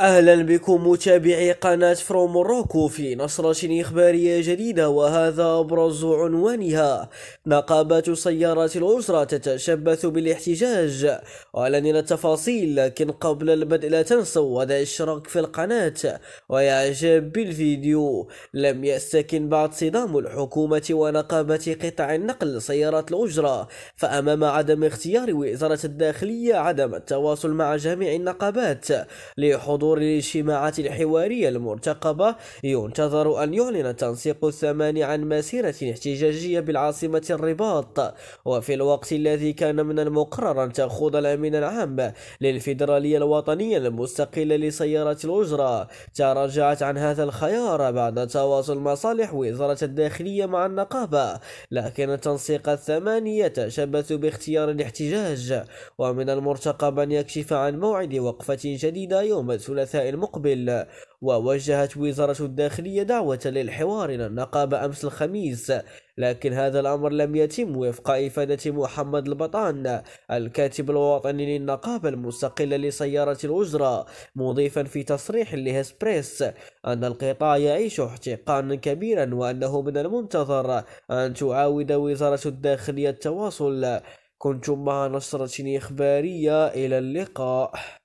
اهلا بكم متابعي قناة فروم موروكو في نشرة اخبارية جديدة، وهذا ابرز عنوانها: نقابة سيارات الأجرة تتشبث بالاحتجاج، ولدينا التفاصيل، لكن قبل البدء لا تنسوا وضع الاشتراك في القناة واعجاب بالفيديو. لم يستكن بعد صدام الحكومة ونقابة قطاع النقل سيارات الأجرة، فامام عدم اختيار وزارة الداخلية عدم التواصل مع جميع النقابات لحضور الاجتماعات الحوارية المرتقبة، ينتظر أن يعلن التنسيق الثماني عن مسيرة احتجاجية بالعاصمة الرباط، وفي الوقت الذي كان من المقرر أن تخوض الأمين العام للفيدرالية الوطنية المستقلة لسيارات الأجرة تراجعت عن هذا الخيار بعد تواصل مصالح وزارة الداخلية مع النقابة، لكن التنسيق الثماني يتشبث باختيار الاحتجاج، ومن المرتقب أن يكشف عن موعد وقفة جديدة يوم الثلاثاء المقبل. ووجهت وزارة الداخلية دعوة للحوار إلى النقابة أمس الخميس، لكن هذا الأمر لم يتم وفق إفادة محمد البطان الكاتب الوطني للنقابة المستقلة لسيارة الأجرة، مضيفا في تصريح لهسبريس أن القطاع يعيش احتقانا كبيرا، وأنه من المنتظر أن تعاود وزارة الداخلية التواصل. كنتم مع نشرة إخبارية، إلى اللقاء.